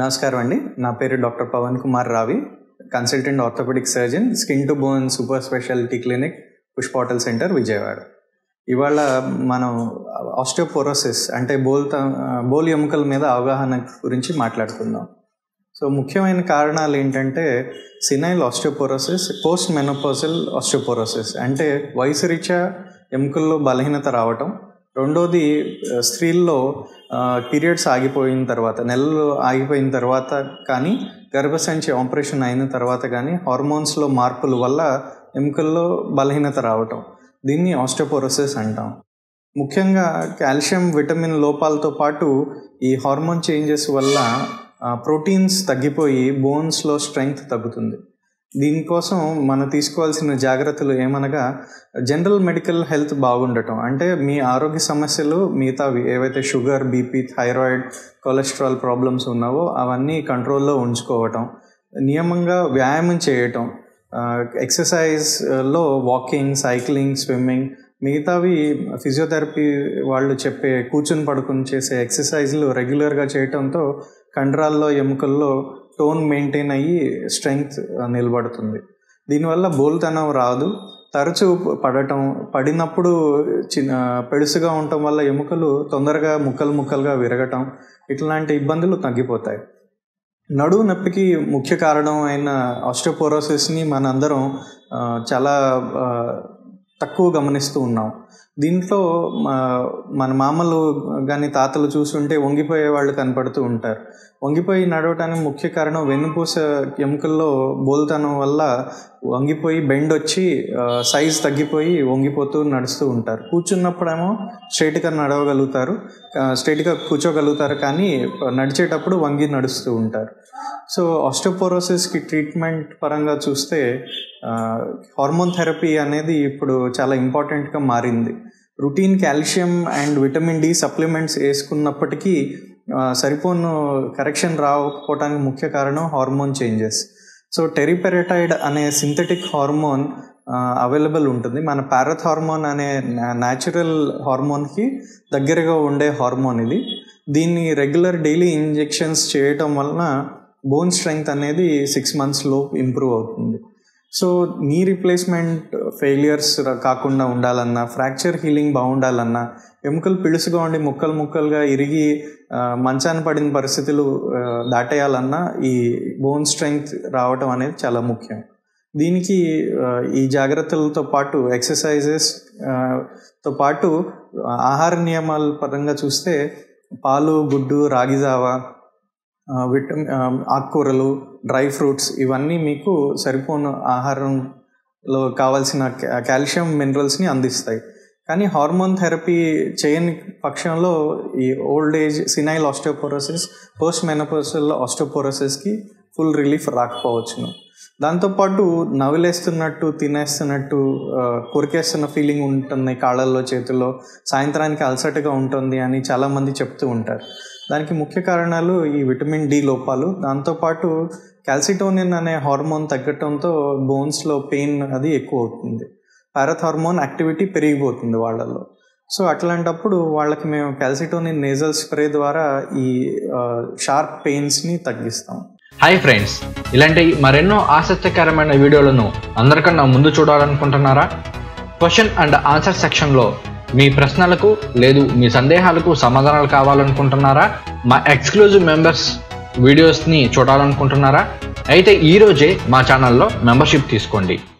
నమస్కారం అండి, నా పేరు doctor Pavan Kumar Ravi, consultant orthopaedic surgeon, skin to bone super speciality clinic, పుష్పాటల్ సెంటర్, విజయవాడ. ఇవాళ మనం ఆస్టియోపోరోసిస్ అంటే బోల్ ఎముకల మీద అవగాహన గురించి మాట్లాడుకుందాం. సో ముఖ్యమైన కారణాలు ఏంటంటే senile osteoporosis, post menopausal osteoporosis అంటే వయసు రీత్యా ఎముకల్లో బలహీనత రావటం. రెండోది స్త్రీల్లో పీరియడ్స్ ఆగిపోయిన తర్వాత, నెలలు ఆగిపోయిన తర్వాత కానీ గర్భసంచి ఆపరేషన్ అయిన తర్వాత కానీ హార్మోన్స్లో మార్పుల వల్ల ఎముకల్లో బలహీనత రావటం, దీన్ని ఆస్టియోపోరోసిస్ అంటాం. ముఖ్యంగా కాల్షియం, విటమిన్ లోపాలతో పాటు ఈ హార్మోన్ చేంజెస్ వల్ల ప్రోటీన్స్ తగ్గిపోయి బోన్స్లో స్ట్రెంగ్త్ తగ్గుతుంది. దీనికోసం మనం తీసుకోవాల్సిన జాగ్రత్తలు ఏమనగా జనరల్ మెడికల్ హెల్త్ బాగుండటం, అంటే మీ ఆరోగ్య సమస్యలు మిగతావి ఏవైతే sugar, BP, thyroid, cholesterol problems ఉన్నావో అవన్నీ కంట్రోల్లో ఉంచుకోవటం, నియమంగా వ్యాయామం చేయటం, ఎక్సర్సైజ్లో వాకింగ్, సైక్లింగ్, స్విమ్మింగ్, మిగతావి ఫిజియోథెరపీ వాళ్ళు చెప్పే కూర్చుని పడుకుని చేసే ఎక్సర్సైజ్లు రెగ్యులర్గా చేయటంతో కండరాల్లో, ఎముకల్లో టోన్ మెయింటైన్ అయ్యి స్ట్రెంగ్త్ నిలబడుతుంది. దీనివల్ల బోల్తనం రాదు. తరచూ పడటం, పడినప్పుడు పెడుసుగా ఉండటం వల్ల ఎముకలు తొందరగా ముక్కలు ముక్కలుగా విరగటం, ఇట్లాంటి ఇబ్బందులు తగ్గిపోతాయి. నడువు నొప్పికి ముఖ్య కారణం అయిన ఆస్టియోపోరోసిస్ని మనందరం చాలా తక్కువ గమనిస్తూ ఉన్నాం. దీంట్లో మన మామలు కానీ తాతలు చూస్తుంటే వంగిపోయే వాళ్ళు కనపడుతూ ఉంటారు. వంగిపోయి నడవటానికి ముఖ్య కారణం వెన్నుపూస ఎముకల్లో బోల్తనం వల్ల వంగిపోయి బెండ్ వచ్చి సైజ్ తగ్గిపోయి వంగిపోతూ నడుస్తూ ఉంటారు. కూర్చున్నప్పుడేమో స్ట్రైట్గా నడవగలుగుతారు, స్ట్రైట్గా కూర్చోగలుగుతారు, కానీ నడిచేటప్పుడు వంగి నడుస్తూ ఉంటారు. సో ఆస్టియోపోరోసిస్కి ట్రీట్మెంట్ పరంగా చూస్తే హార్మోన్ థెరపీ అనేది ఇప్పుడు చాలా ఇంపార్టెంట్గా మారింది. Routine calcium and vitamin D supplements వేసుకున్నప్పటికీ సరిపోను కరెక్షన్ రాకపోవడానికి ముఖ్య కారణం హార్మోన్ చేంజెస్. సో టెరిపెరటైడ్ అనే సింథటిక్ హార్మోన్ అవైలబుల్ ఉంటుంది. మన పారాథార్మోన్ అనే న్యాచురల్ హార్మోన్కి దగ్గరగా ఉండే హార్మోన్ ఇది. దీన్ని రెగ్యులర్ డైలీ ఇంజెక్షన్స్ చేయటం వలన బోన్ స్ట్రెంగ్త్ అనేది 6 months ఇంప్రూవ్ అవుతుంది. సో నీ రీప్లేస్మెంట్ ఫెయిలియర్స్ కాకుండా ఉండాలన్నా, ఫ్రాక్చర్ హీలింగ్ బాగుండాలన్నా, ఎముకలు పిడుసుగా ఉండి ముక్కలు ముక్కలుగా ఇరిగి మంచాన పడిన పరిస్థితులు దాటేయాలన్నా ఈ బోన్ స్ట్రెంగ్త్ రావటం అనేది చాలా ముఖ్యం. దీనికి ఈ జాగ్రత్తలతో పాటు ఎక్సర్సైజెస్తో పాటు ఆహార నియమాల పరంగా చూస్తే పాలు, గుడ్డు, రాగిజావ, ఆకుకూరలు, డ్రై ఫ్రూట్స్ ఇవన్నీ మీకు సరిపోను ఆహారంలో కావాల్సిన కాల్షియం, మినరల్స్ని అందిస్తాయి. కానీ హార్మోన్ థెరపీ చేయని పక్షంలో ఈ old age, senile osteoporosis, post menopausal ఆస్టియోపోరోసిస్కి ఫుల్ రిలీఫ్ రాకపోవచ్చును. దాంతోపాటు నవిలేస్తున్నట్టు, తినేస్తున్నట్టు, కొరికేస్తున్న ఫీలింగ్ ఉంటుంది కాళ్ళల్లో, చేతుల్లో, సాయంత్రానికి అలసటగా ఉంటుంది అని చాలామంది చెప్తూ ఉంటారు. దానికి ముఖ్య కారణాలు ఈ విటమిన్ డి లోపాలు, దాంతోపాటు క్యాల్సిటోనిన్ అనే హార్మోన్ తగ్గటంతో బోన్స్లో పెయిన్ అది ఎక్కువ అవుతుంది. పారాథార్మోన్ యాక్టివిటీ పెరిగిపోతుంది వాళ్ళల్లో. సో అట్లాంటప్పుడు వాళ్ళకి మేము క్యాల్సిటోనిన్ నేజల్ స్ప్రే ద్వారా ఈ షార్ప్ పెయిన్స్ని తగ్గిస్తాం. హాయ్ ఫ్రెండ్స్, ఇలాంటి మరెన్నో ఆసక్తికరమైన వీడియోలను అందరికన్నా ముందు చూడాలనుకుంటున్నారా? క్వశ్చన్ అండ్ ఆన్సర్ సెక్షన్లో మీ ప్రశ్నలకు లేదు మీ సందేహాలకు సమాధానాలు కావాలనుకుంటున్నారా? మా ఎక్స్క్లూజివ్ మెంబర్స్ వీడియోస్ని చూడాలనుకుంటున్నారా? అయితే ఈరోజే మా ఛానల్లో మెంబర్షిప్ తీసుకోండి.